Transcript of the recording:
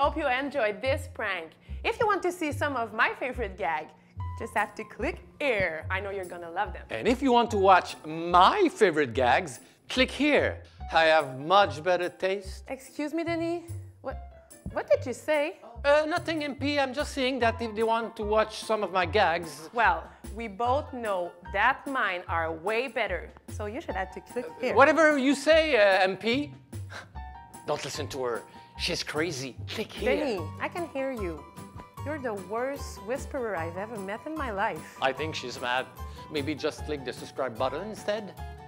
hope you enjoyed this prank. If you want to see some of my favorite gags, just have to click here. I know you're gonna love them. And if you want to watch my favorite gags, click here. I have much better taste. Excuse me, Denis? What did you say? Nothing, MP. I'm just saying that if they want to watch some of my gags... Well, we both know that mine are way better. So you should have to click here. Whatever you say, MP. Don't listen to her. She's crazy. Click here. Benny, I can hear you. You're the worst whisperer I've ever met in my life. I think she's mad. Maybe just click the subscribe button instead.